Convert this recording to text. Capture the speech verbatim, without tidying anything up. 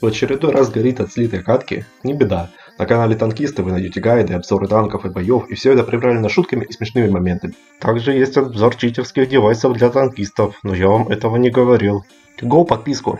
В очередной раз горит от слитой катки? Не беда. На канале Танкиста вы найдете гайды, обзоры танков и боев, и все это приправлено шутками и смешными моментами. Также есть обзор читерских девайсов для танкистов, но я вам этого не говорил. Го подписку!